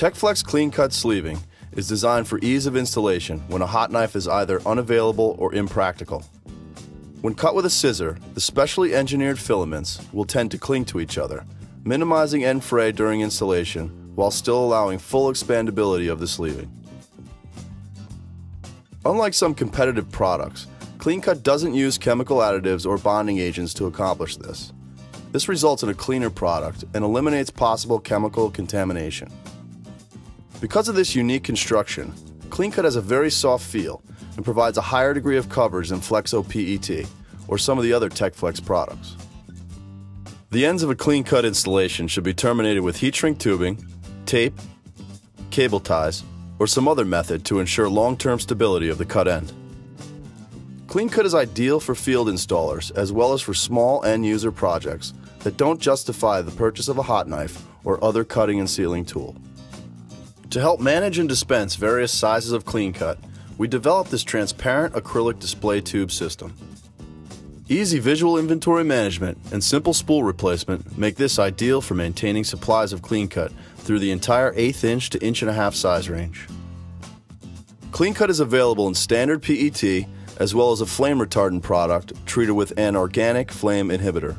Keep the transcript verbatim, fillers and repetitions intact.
TechFlex Clean Cut Sleeving is designed for ease of installation when a hot knife is either unavailable or impractical. When cut with a scissor, the specially engineered filaments will tend to cling to each other, minimizing end fray during installation while still allowing full expandability of the sleeving. Unlike some competitive products, Clean Cut doesn't use chemical additives or bonding agents to accomplish this. This results in a cleaner product and eliminates possible chemical contamination. Because of this unique construction, Clean Cut has a very soft feel and provides a higher degree of coverage than Flexo P E T or some of the other TechFlex products. The ends of a Clean Cut installation should be terminated with heat shrink tubing, tape, cable ties, or some other method to ensure long-term stability of the cut end. Clean Cut is ideal for field installers as well as for small end-user projects that don't justify the purchase of a hot knife or other cutting and sealing tool. To help manage and dispense various sizes of Clean Cut, we developed this transparent acrylic display tube system. Easy visual inventory management and simple spool replacement make this ideal for maintaining supplies of Clean Cut through the entire eighth inch to inch and a half size range. Clean Cut is available in standard P E T, as well as a flame retardant product treated with an organic flame inhibitor.